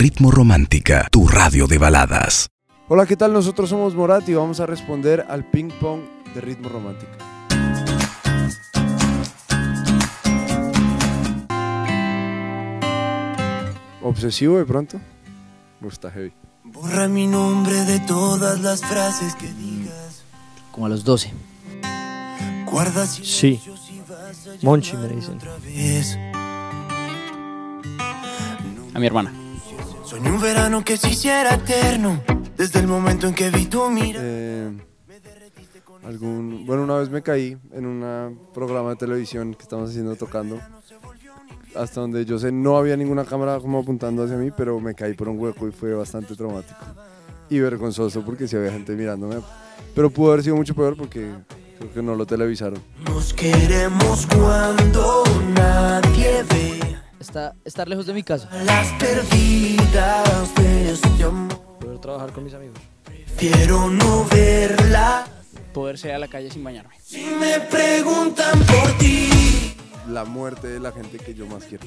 Ritmo Romántica, tu radio de baladas. Hola, ¿qué tal? Nosotros somos Morat y vamos a responder al Ping Pong de Ritmo Romántica. ¿Obsesivo de pronto? Está heavy. Borra mi nombre de todas las frases que digas. Como a los 12. Sí. Monchi me dicen. A mi hermana. Soñé un verano que se hiciera eterno desde el momento en que vi tu mirada. Una vez me caí en un programa de televisión que estamos haciendo tocando. Hasta donde yo sé no había ninguna cámara como apuntando hacia mí, pero me caí por un hueco y fue bastante traumático y vergonzoso porque sí había gente mirándome, pero pudo haber sido mucho peor porque creo que no lo televisaron. Nos queremos cuando nadie ve. Estar lejos de mi casa. Las perdidas de este amor. Poder trabajar con mis amigos. Prefiero no verla. Poder salir a la calle sin bañarme. Si me preguntan por ti. La muerte de la gente que yo más quiero.